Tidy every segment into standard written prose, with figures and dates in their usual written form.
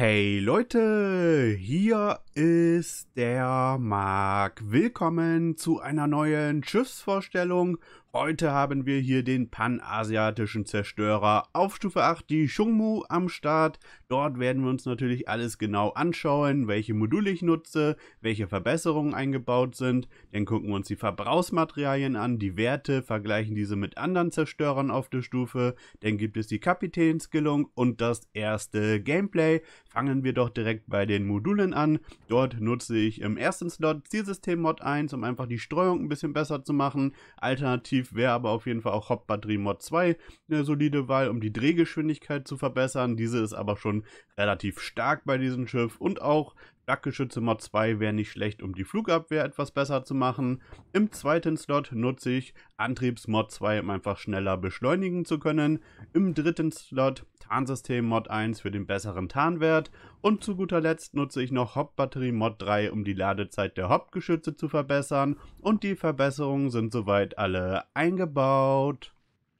Hey Leute, hier ist der Marc. Willkommen zu einer neuen Schiffsvorstellung. Heute haben wir hier den panasiatischen Zerstörer auf Stufe 8, die Chung Mu, am Start. Dort werden wir uns natürlich alles genau anschauen, welche Module ich nutze, welche Verbesserungen eingebaut sind. Dann gucken wir uns die Verbrauchsmaterialien an, die Werte, vergleichen diese mit anderen Zerstörern auf der Stufe. Dann gibt es die Kapitänsskillung und das erste Gameplay. Fangen wir doch direkt bei den Modulen an. Dort nutze ich im ersten Slot Zielsystem-Mod 1, um einfach die Streuung ein bisschen besser zu machen. Alternativ wäre aber auf jeden Fall auch Hauptbatterie-Mod 2 eine solide Wahl, um die Drehgeschwindigkeit zu verbessern. Diese ist aber schon relativ stark bei diesem Schiff, und auch Flakgeschütze Mod 2 wäre nicht schlecht, um die Flugabwehr etwas besser zu machen. Im zweiten Slot nutze ich Antriebsmod 2, um einfach schneller beschleunigen zu können. Im dritten Slot Tarnsystem Mod 1 für den besseren Tarnwert. Und zu guter Letzt nutze ich noch Hauptbatterie Mod 3, um die Ladezeit der Hauptgeschütze zu verbessern. Und die Verbesserungen sind soweit alle eingebaut.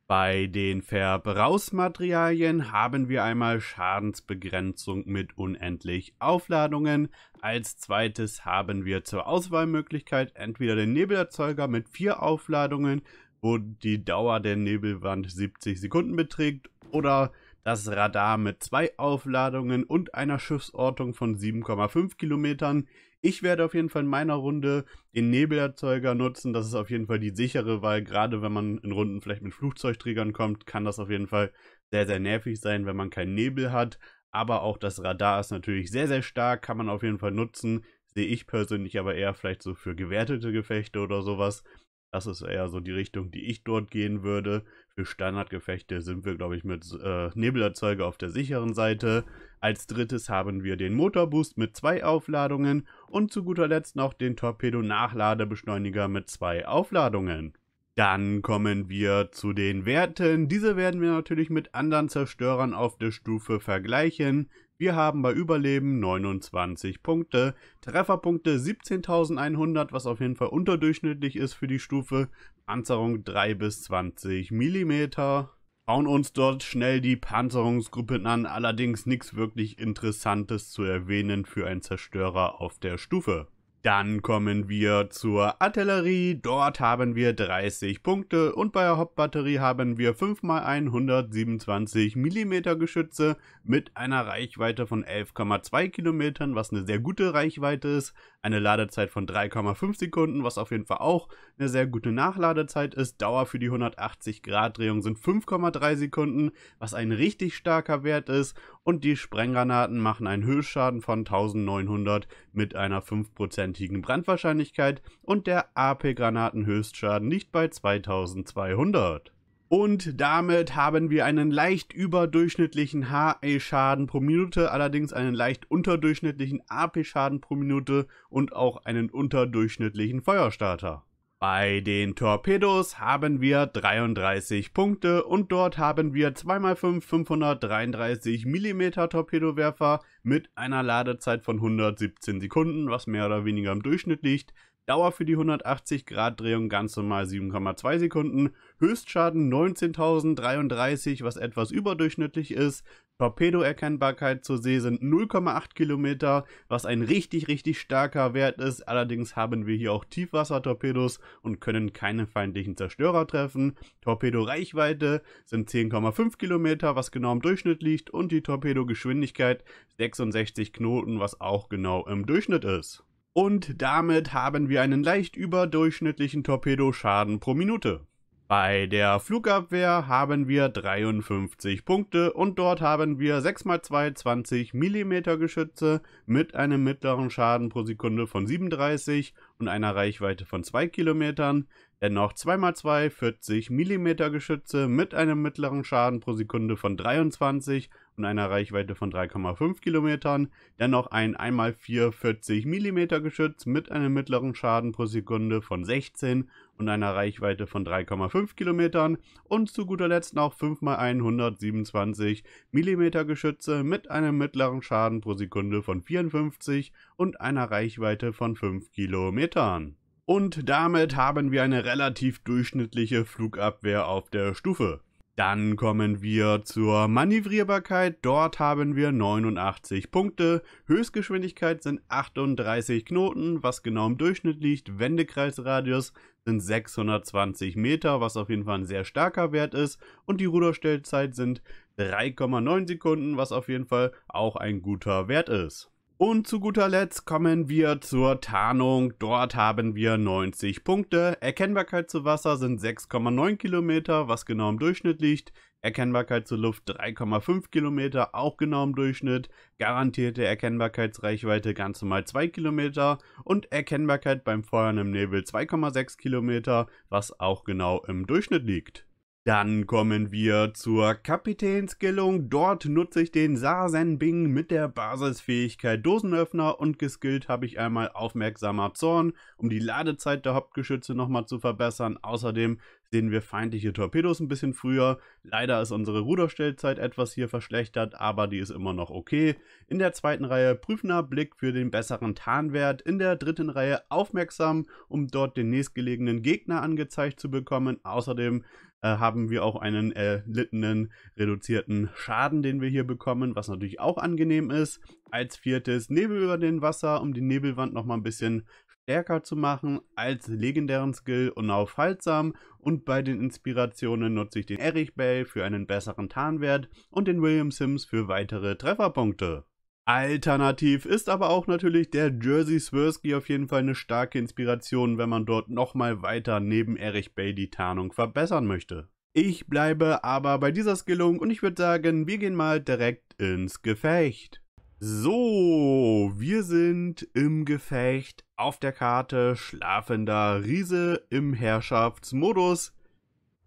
Bei den Verbrauchsmaterialien haben wir einmal Schadensbegrenzung mit unendlich Aufladungen. Als zweites haben wir zur Auswahlmöglichkeit entweder den Nebelerzeuger mit 4 Aufladungen, wo die Dauer der Nebelwand 70 Sekunden beträgt, oder das Radar mit 2 Aufladungen und einer Schiffsortung von 7,5 Kilometern. Ich werde auf jeden Fall in meiner Runde den Nebelerzeuger nutzen. Das ist auf jeden Fall die sichere Wahl. Gerade wenn man in Runden vielleicht mit Flugzeugträgern kommt, kann das auf jeden Fall sehr, sehr nervig sein, wenn man keinen Nebel hat. Aber auch das Radar ist natürlich sehr, sehr stark, kann man auf jeden Fall nutzen. Sehe ich persönlich aber eher vielleicht so für gewertete Gefechte oder sowas. Das ist eher so die Richtung, die ich dort gehen würde. Für Standardgefechte sind wir, glaube ich, mit Nebelerzeuger auf der sicheren Seite. Als drittes haben wir den Motorboost mit 2 Aufladungen und zu guter Letzt noch den Torpedo-Nachladebeschleuniger mit 2 Aufladungen. Dann kommen wir zu den Werten. Diese werden wir natürlich mit anderen Zerstörern auf der Stufe vergleichen. Wir haben bei Überleben 29 Punkte, Trefferpunkte 17.100, was auf jeden Fall unterdurchschnittlich ist für die Stufe, Panzerung 3 bis 20 mm. Schauen uns dort schnell die Panzerungsgruppen an, allerdings nichts wirklich Interessantes zu erwähnen für einen Zerstörer auf der Stufe. Dann kommen wir zur Artillerie, dort haben wir 30 Punkte und bei der Hauptbatterie haben wir 5x127 mm Geschütze mit einer Reichweite von 11,2 Kilometern, was eine sehr gute Reichweite ist, eine Ladezeit von 3,5 Sekunden, was auf jeden Fall auch eine sehr gute Nachladezeit ist, Dauer für die 180 Grad Drehung sind 5,3 Sekunden, was ein richtig starker Wert ist, und die Sprenggranaten machen einen Höchstschaden von 1900 mit einer 5% Brandwahrscheinlichkeit und der AP-Granaten-Höchstschaden liegt bei 2200. Und damit haben wir einen leicht überdurchschnittlichen HE-Schaden pro Minute, allerdings einen leicht unterdurchschnittlichen AP-Schaden pro Minute und auch einen unterdurchschnittlichen Feuerstarter. Bei den Torpedos haben wir 33 Punkte und dort haben wir 2x5 533 mm Torpedowerfer mit einer Ladezeit von 117 Sekunden, was mehr oder weniger im Durchschnitt liegt. Dauer für die 180 Grad Drehung ganz normal 7,2 Sekunden, Höchstschaden 19.033, was etwas überdurchschnittlich ist. Torpedoerkennbarkeit zur See sind 0,8 Kilometer, was ein richtig, richtig starker Wert ist. Allerdings haben wir hier auch Tiefwassertorpedos und können keine feindlichen Zerstörer treffen. Torpedoreichweite sind 10,5 Kilometer, was genau im Durchschnitt liegt, und die Torpedogeschwindigkeit 66 Knoten, was auch genau im Durchschnitt ist. Und damit haben wir einen leicht überdurchschnittlichen Torpedoschaden pro Minute. Bei der Flugabwehr haben wir 53 Punkte und dort haben wir 6x2 20 mm Geschütze mit einem mittleren Schaden pro Sekunde von 37 und einer Reichweite von 2 Kilometern. Dennoch 2x2 40 mm Geschütze mit einem mittleren Schaden pro Sekunde von 23 und einer Reichweite von 3,5 Kilometern. Dennoch ein 1x4 40 mm Geschütz mit einem mittleren Schaden pro Sekunde von 16 und einer Reichweite von 3,5 Kilometern, und zu guter Letzt noch 5x127 mm Geschütze mit einem mittleren Schaden pro Sekunde von 54 und einer Reichweite von 5 Kilometern. Und damit haben wir eine relativ durchschnittliche Flugabwehr auf der Stufe. Dann kommen wir zur Manövrierbarkeit. Dort haben wir 89 Punkte. Höchstgeschwindigkeit sind 38 Knoten, was genau im Durchschnitt liegt. Wendekreisradius sind 620 Meter, was auf jeden Fall ein sehr starker Wert ist. Und die Ruderstellzeit sind 3,9 Sekunden, was auf jeden Fall auch ein guter Wert ist. Und zu guter Letzt kommen wir zur Tarnung. Dort haben wir 90 Punkte. Erkennbarkeit zu Wasser sind 6,9 Kilometer, was genau im Durchschnitt liegt. Erkennbarkeit zur Luft 3,5 Kilometer, auch genau im Durchschnitt. Garantierte Erkennbarkeitsreichweite ganz normal 2 Kilometer. Und Erkennbarkeit beim Feuern im Nebel 2,6 Kilometer, was auch genau im Durchschnitt liegt. Dann kommen wir zur Kapitänskillung. Dort nutze ich den Sa Zhenbing mit der Basisfähigkeit Dosenöffner und geskillt habe ich einmal aufmerksamer Zorn, um die Ladezeit der Hauptgeschütze nochmal zu verbessern. Außerdem sehen wir feindliche Torpedos ein bisschen früher. Leider ist unsere Ruderstellzeit etwas hier verschlechtert, aber die ist immer noch okay. In der zweiten Reihe prüfender Blick für den besseren Tarnwert. In der dritten Reihe aufmerksam, um dort den nächstgelegenen Gegner angezeigt zu bekommen. Außerdem haben wir auch einen erlittenen reduzierten Schaden, den wir hier bekommen, was natürlich auch angenehm ist. Als viertes Nebel über den Wasser, um die Nebelwand nochmal ein bisschen stärker zu machen. Als legendären Skill unaufhaltsam. Und bei den Inspirationen nutze ich den Erich Bey für einen besseren Tarnwert und den William Sims für weitere Trefferpunkte. Alternativ ist aber auch natürlich der Jersey Swirsky auf jeden Fall eine starke Inspiration, wenn man dort nochmal weiter neben Erich Bey die Tarnung verbessern möchte. Ich bleibe aber bei dieser Skillung und ich würde sagen, wir gehen mal direkt ins Gefecht. So, wir sind im Gefecht auf der Karte Schlafender Riese im Herrschaftsmodus.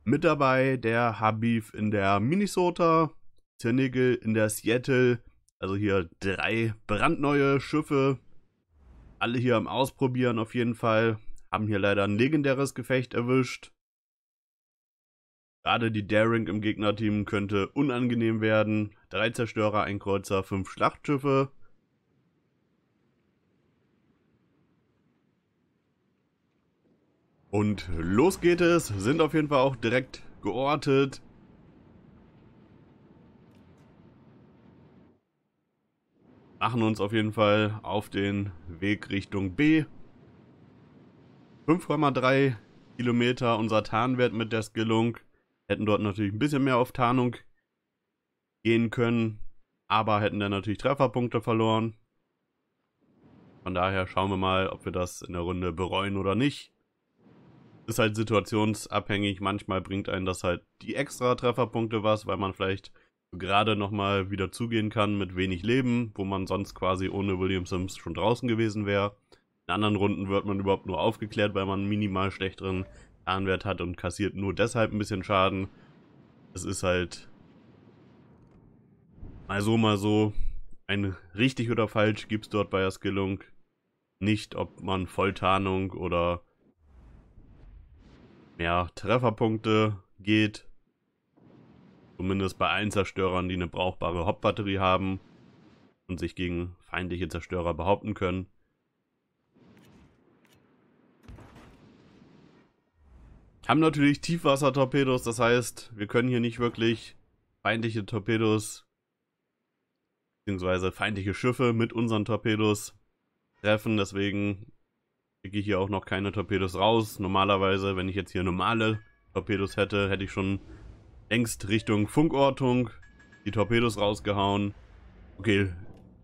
Mit dabei der Habif in der Minnesota, Tinnigel in der Seattle. Also hier 3 brandneue Schiffe, alle hier am Ausprobieren auf jeden Fall, haben hier leider ein legendäres Gefecht erwischt. Gerade die Daring im Gegnerteam könnte unangenehm werden. 3 Zerstörer, ein Kreuzer, 5 Schlachtschiffe. Und los geht es, sind auf jeden Fall auch direkt geortet. Machen uns auf jeden Fall auf den Weg Richtung B. 5,3 Kilometer unser Tarnwert mit der Skillung. Hätten dort natürlich ein bisschen mehr auf Tarnung gehen können, aber hätten dann natürlich Trefferpunkte verloren. Von daher schauen wir mal, ob wir das in der Runde bereuen oder nicht. Ist halt situationsabhängig. Manchmal bringt einen das halt die extra Trefferpunkte was, weil man vielleicht gerade nochmal wieder zugehen kann mit wenig Leben, wo man sonst quasi ohne William Sims schon draußen gewesen wäre. In anderen Runden wird man überhaupt nur aufgeklärt, weil man einen minimal schlechteren Tarnwert hat und kassiert nur deshalb ein bisschen Schaden. Es ist halt mal so, ein richtig oder falsch gibt es dort bei der Skillung nicht, ob man Volltarnung oder mehr Trefferpunkte geht. Zumindest bei allen Zerstörern, die eine brauchbare Hauptbatterie haben und sich gegen feindliche Zerstörer behaupten können. Haben natürlich Tiefwassertorpedos, das heißt, wir können hier nicht wirklich feindliche Torpedos bzw. feindliche Schiffe mit unseren Torpedos treffen. Deswegen kriege ich hier auch noch keine Torpedos raus. Normalerweise, wenn ich jetzt hier normale Torpedos hätte, hätte ich schon längst Richtung Funkortung die Torpedos rausgehauen. Okay,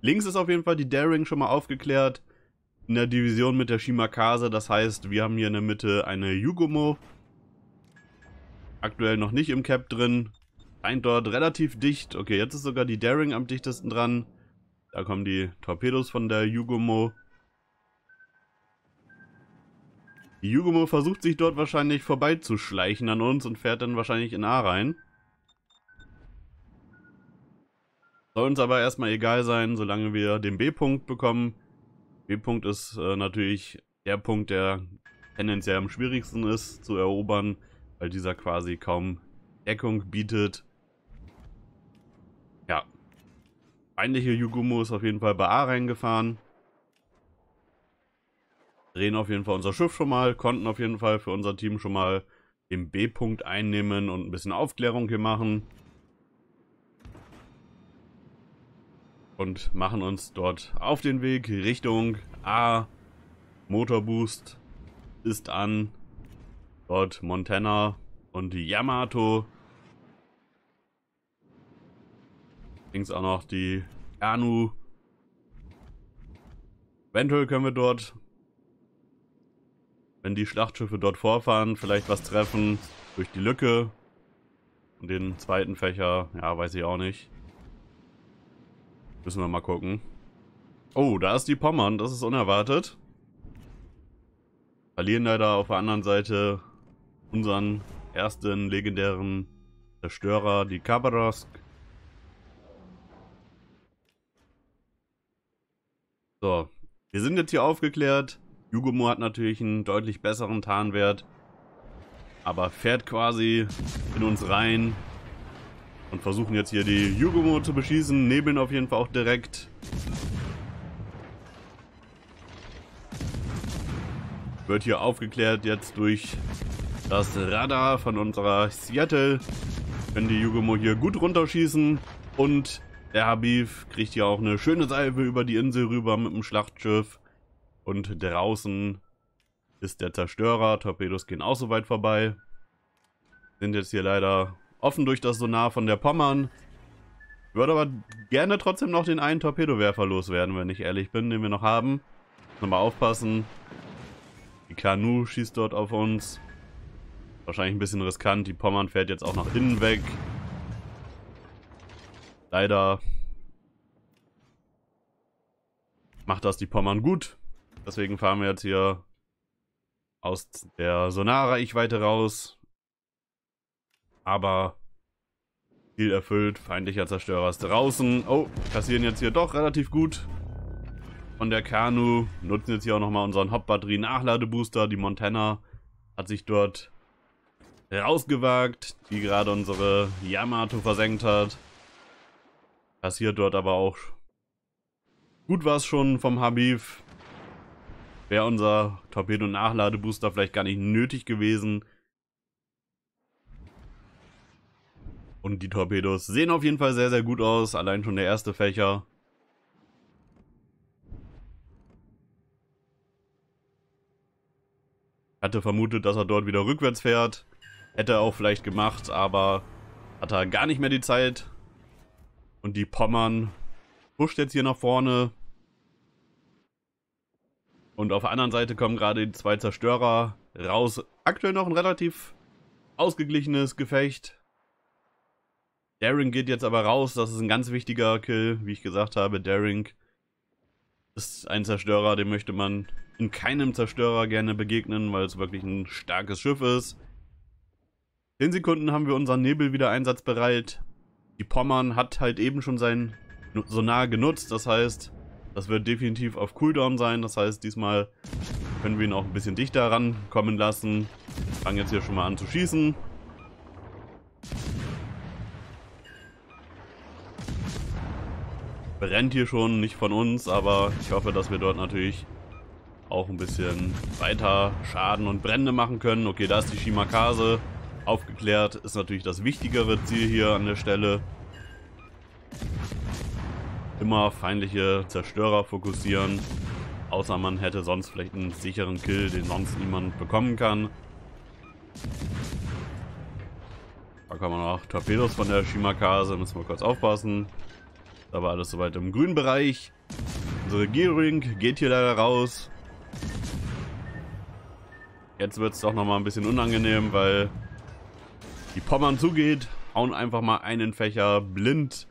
links ist auf jeden Fall die Daring schon mal aufgeklärt. In der Division mit der Shimakaze, das heißt, wir haben hier in der Mitte eine Yugumo. Aktuell noch nicht im Cap drin. Scheint dort relativ dicht. Okay, jetzt ist sogar die Daring am dichtesten dran. Da kommen die Torpedos von der Yugumo. Die Yugumo versucht sich dort wahrscheinlich vorbeizuschleichen an uns und fährt dann wahrscheinlich in A rein. Soll uns aber erstmal egal sein, solange wir den B-Punkt bekommen. B-Punkt ist natürlich der Punkt, der tendenziell am schwierigsten ist zu erobern, weil dieser quasi kaum Deckung bietet. Ja, feindliche Yugumo ist auf jeden Fall bei A reingefahren. Drehen auf jeden Fall unser Schiff schon mal, konnten auf jeden Fall für unser Team schon mal den B-Punkt einnehmen und ein bisschen Aufklärung hier machen. Und machen uns dort auf den Weg Richtung A. Motorboost ist an. Dort Montana und die Yamato. Links auch noch die Kanu. Eventuell können wir dort, wenn die Schlachtschiffe dort vorfahren, vielleicht was treffen durch die Lücke. Und den zweiten Fächer, ja, weiß ich auch nicht. Müssen wir mal gucken. Oh, da ist die Pommern, das ist unerwartet. Verlieren leider auf der anderen Seite unseren ersten legendären Zerstörer, die Khabarovsk. So, wir sind jetzt hier aufgeklärt. Yugumo hat natürlich einen deutlich besseren Tarnwert, aber fährt quasi in uns rein und versuchen jetzt hier die Yugumo zu beschießen, nebeln auf jeden Fall auch direkt. Wird hier aufgeklärt jetzt durch das Radar von unserer Seattle. Können die Yugumo hier gut runterschießen und der Habif kriegt hier auch eine schöne Salve über die Insel rüber mit dem Schlachtschiff. Und draußen ist der Zerstörer. Torpedos gehen auch so weit vorbei. Sind jetzt hier leider offen durch das Sonar von der Pommern. Würde aber gerne trotzdem noch den einen Torpedowerfer loswerden, wenn ich ehrlich bin, den wir noch haben. Nochmal aufpassen. Die Kanu schießt dort auf uns. Wahrscheinlich ein bisschen riskant. Die Pommern fährt jetzt auch nach innen weg. Leider macht das die Pommern gut. Deswegen fahren wir jetzt hier aus der Sonarreichweite raus. Aber Ziel erfüllt, feindlicher Zerstörer ist draußen. Oh, kassieren jetzt hier doch relativ gut von der Kanu. Nutzen jetzt hier auch nochmal unseren Hauptbatterie-Nachladebooster. Die Montana hat sich dort rausgewagt, die gerade unsere Yamato versenkt hat. Kassiert dort aber auch gut was schon vom Habif. Wäre unser Torpedo-Nachladebooster vielleicht gar nicht nötig gewesen. Und die Torpedos sehen auf jeden Fall sehr, sehr gut aus. Allein schon der erste Fächer. Hatte vermutet, dass er dort wieder rückwärts fährt. Hätte er auch vielleicht gemacht, aber hat er gar nicht mehr die Zeit. Und die Pommern pusht jetzt hier nach vorne. Und auf der anderen Seite kommen gerade die zwei Zerstörer raus. Aktuell noch ein relativ ausgeglichenes Gefecht. Daring geht jetzt aber raus. Das ist ein ganz wichtiger Kill, wie ich gesagt habe. Daring ist ein Zerstörer, dem möchte man in keinem Zerstörer gerne begegnen, weil es wirklich ein starkes Schiff ist. 10 Sekunden haben wir unseren Nebel wieder einsatzbereit. Die Pommern hat halt eben schon sein Sonar genutzt, das heißt... Das wird definitiv auf Cooldown sein, das heißt, diesmal können wir ihn auch ein bisschen dichter rankommen lassen. Fangen jetzt hier schon mal an zu schießen. Brennt hier schon, nicht von uns, aber ich hoffe, dass wir dort natürlich auch ein bisschen weiter Schaden und Brände machen können. Okay, da ist die Shimakaze aufgeklärt, ist natürlich das wichtigere Ziel hier an der Stelle. Immer feindliche Zerstörer fokussieren, außer man hätte sonst vielleicht einen sicheren Kill, den sonst niemand bekommen kann. Da kann man auch Torpedos von der Shimakaze, müssen wir kurz aufpassen. Da war alles soweit im grünen Bereich. Unsere Gearing geht hier leider raus. Jetzt wird es doch nochmal ein bisschen unangenehm, weil die Pommern zugeht, hauen einfach mal einen Fächer blind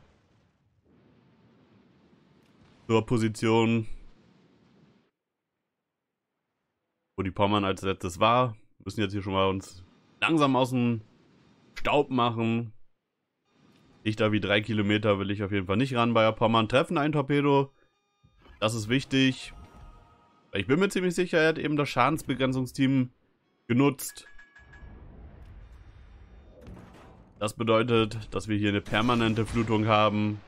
zur Position, wo die Pommern als letztes war. Müssen jetzt hier schon mal uns langsam aus dem Staub machen. Dichter wie 3 Kilometer will ich auf jeden Fall nicht ran bei der Pommern. Treffen ein Torpedo, das ist wichtig. Ich bin mir ziemlich sicher, er hat eben das Schadensbegrenzungsteam genutzt. Das bedeutet, dass wir hier eine permanente Flutung haben.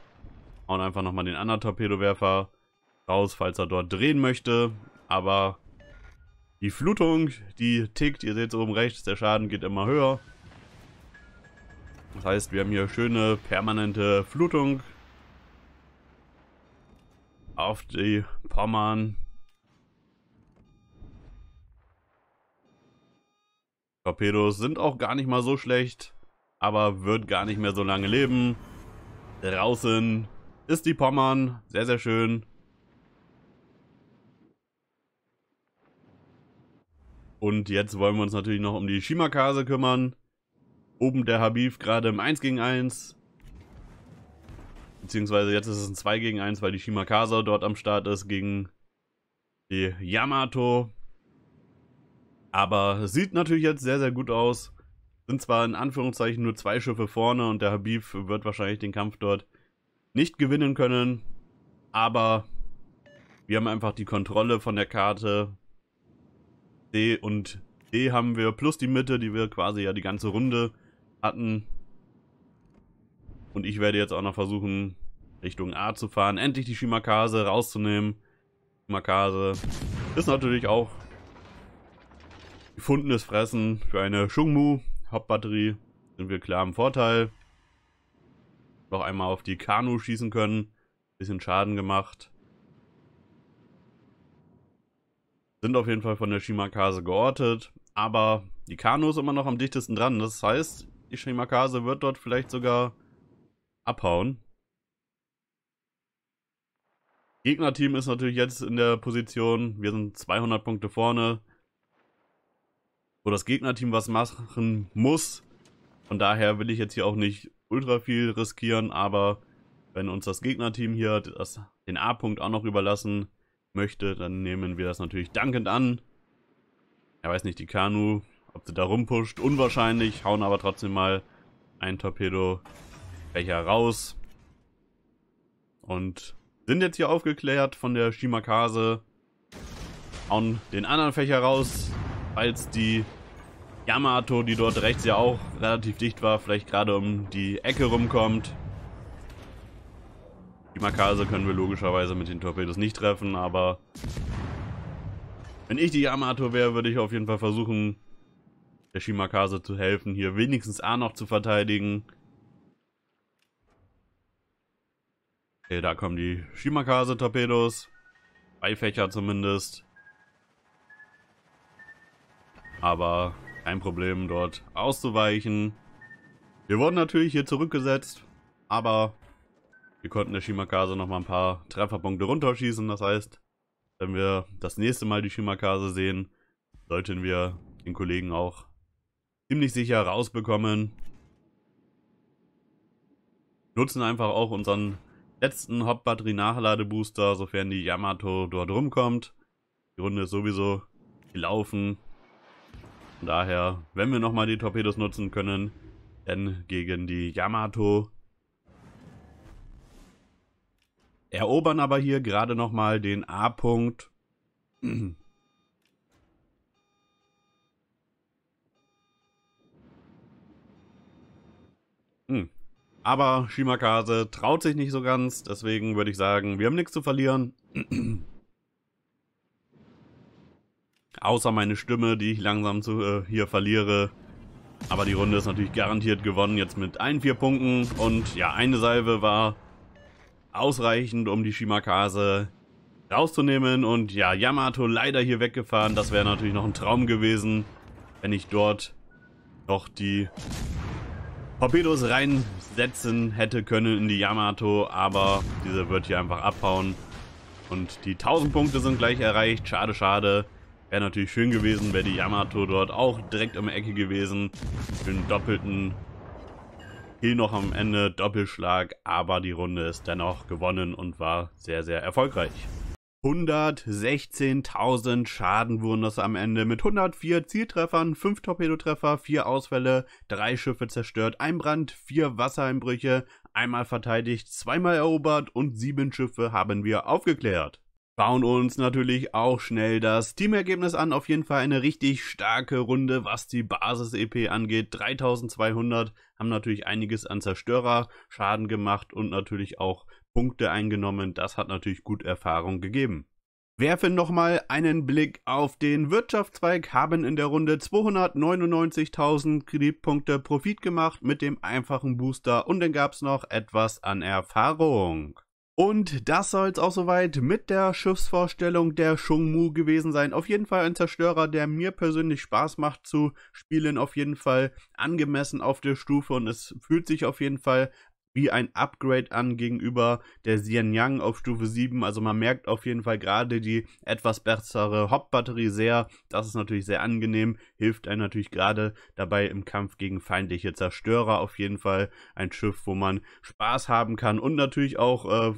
Hauen einfach nochmal den anderen Torpedowerfer raus, falls er dort drehen möchte. Aber Die Flutung, die tickt, ihr seht es oben rechts, der Schaden geht immer höher. Das heißt, wir haben hier schöne permanente Flutung auf die Pommern. Torpedos sind auch gar nicht mal so schlecht, aber wird gar nicht mehr so lange leben. Draußen ist die Pommern, sehr sehr schön. Und jetzt wollen wir uns natürlich noch um die Shimakaze kümmern. Oben der Habif gerade im 1 gegen 1. Beziehungsweise jetzt ist es ein 2 gegen 1, weil die Shimakaze dort am Start ist gegen die Yamato. Aber sieht natürlich jetzt sehr sehr gut aus. Sind zwar in Anführungszeichen nur 2 Schiffe vorne und der Habif wird wahrscheinlich den Kampf dort nicht gewinnen können. Aber wir haben einfach die Kontrolle von der Karte. C und D haben wir plus die Mitte, die wir quasi ja die ganze Runde hatten. Und ich werde jetzt auch noch versuchen, Richtung A zu fahren. Endlich die Shimakaze rauszunehmen. Shimakaze ist natürlich auch gefundenes Fressen für eine Chung Mu Hauptbatterie. Sind wir klar im Vorteil. Noch einmal auf die Kanu schießen können. Bisschen Schaden gemacht. Sind auf jeden Fall von der Shimakaze geortet, aber die Kanu ist immer noch am dichtesten dran. Das heißt, die Shimakaze wird dort vielleicht sogar abhauen. Gegnerteam ist natürlich jetzt in der Position, wir sind 200 Punkte vorne, wo das Gegnerteam was machen muss. Von daher will ich jetzt hier auch nicht ultra viel riskieren, aber wenn uns das Gegnerteam hier den A-Punkt auch noch überlassen möchte, dann nehmen wir das natürlich dankend an. Er weiß nicht, die Kanu, ob sie da rumpusht, unwahrscheinlich, hauen aber trotzdem mal einen Torpedo-Fächer raus. Und sind jetzt hier aufgeklärt von der Shimakaze, hauen den anderen Fächer raus, falls die Yamato, die dort rechts ja auch relativ dicht war, vielleicht gerade um die Ecke rumkommt. Die Shimakaze können wir logischerweise mit den Torpedos nicht treffen, aber wenn ich die Yamato wäre, würde ich auf jeden Fall versuchen, der Shimakaze zu helfen, hier wenigstens A noch zu verteidigen. Okay, da kommen die Shimakaze-Torpedos, 2 Fächer zumindest, aber kein Problem dort auszuweichen. Wir wurden natürlich hier zurückgesetzt, aber wir konnten der Shimakaze noch mal ein paar Trefferpunkte runterschießen. Das heißt, wenn wir das nächste Mal die Shimakaze sehen, sollten wir den Kollegen auch ziemlich sicher rausbekommen. Nutzen einfach auch unseren letzten Hauptbatterie-Nachladebooster, sofern die Yamato dort rumkommt. Die Runde ist sowieso gelaufen. Von daher, wenn wir nochmal die Torpedos nutzen können, dann gegen die Yamato. Erobern aber hier gerade nochmal den A-Punkt. Aber Shimakaze traut sich nicht so ganz, deswegen würde ich sagen, wir haben nichts zu verlieren. Außer meine Stimme, die ich langsam hier verliere. Aber die Runde ist natürlich garantiert gewonnen, jetzt mit 4 Punkten. Und ja, eine Salve war ausreichend, um die Shimakaze rauszunehmen. Und ja, Yamato leider hier weggefahren. Das wäre natürlich noch ein Traum gewesen, wenn ich dort noch die Torpedos reinsetzen hätte können in die Yamato. Aber diese wird hier einfach abhauen. Und die 1000 Punkte sind gleich erreicht. Schade, schade. Wäre natürlich schön gewesen, wäre die Yamato dort auch direkt um die Ecke gewesen. Für einen doppelten Kill noch am Ende, Doppelschlag, aber die Runde ist dennoch gewonnen und war sehr, sehr erfolgreich. 116.000 Schaden wurden das am Ende mit 104 Zieltreffern, 5 Torpedotreffer, 4 Ausfälle, 3 Schiffe zerstört, 1 Brand, 4 Wassereinbrüche, einmal verteidigt, 2-mal erobert und 7 Schiffe haben wir aufgeklärt. Bauen uns natürlich auch schnell das Teamergebnis an. Auf jeden Fall eine richtig starke Runde, was die Basis-EP angeht. 3200 haben natürlich einiges an Zerstörer-Schaden gemacht und natürlich auch Punkte eingenommen. Das hat natürlich gut Erfahrung gegeben. Werfen nochmal einen Blick auf den Wirtschaftszweig, haben in der Runde 299.000 Kreditpunkte Profit gemacht mit dem einfachen Booster und dann gab es noch etwas an Erfahrung. Und das soll es auch soweit mit der Schiffsvorstellung der Chung Mu gewesen sein. Auf jeden Fall ein Zerstörer, der mir persönlich Spaß macht zu spielen, auf jeden Fall angemessen auf der Stufe und es fühlt sich auf jeden Fall wie ein Upgrade an gegenüber der Xianyang auf Stufe 7. Also man merkt auf jeden Fall gerade die etwas bessere Hauptbatterie sehr. Das ist natürlich sehr angenehm, hilft einem natürlich gerade dabei im Kampf gegen feindliche Zerstörer. Auf jeden Fall ein Schiff, wo man Spaß haben kann und natürlich auch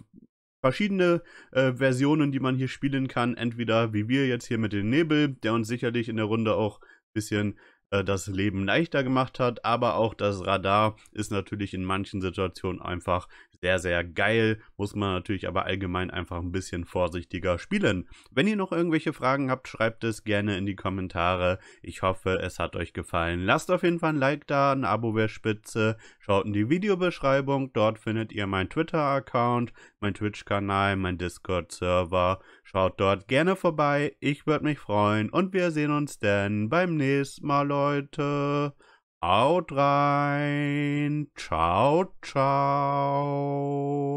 verschiedene Versionen, die man hier spielen kann. Entweder wie wir jetzt hier mit dem Nebel, der uns sicherlich in der Runde auch ein bisschen das Leben leichter gemacht hat, aber auch das Radar ist natürlich in manchen Situationen einfach sehr, sehr geil, muss man natürlich aber allgemein einfach ein bisschen vorsichtiger spielen. Wenn ihr noch irgendwelche Fragen habt, schreibt es gerne in die Kommentare. Ich hoffe, es hat euch gefallen. Lasst auf jeden Fall ein Like da, ein Abo wäre spitze, schaut in die Videobeschreibung, dort findet ihr meinen Twitter-Account, meinen Twitch-Kanal, meinen Discord-Server. Schaut dort gerne vorbei, ich würde mich freuen und wir sehen uns dann beim nächsten Mal, Leute. Haut rein, ciao, ciao.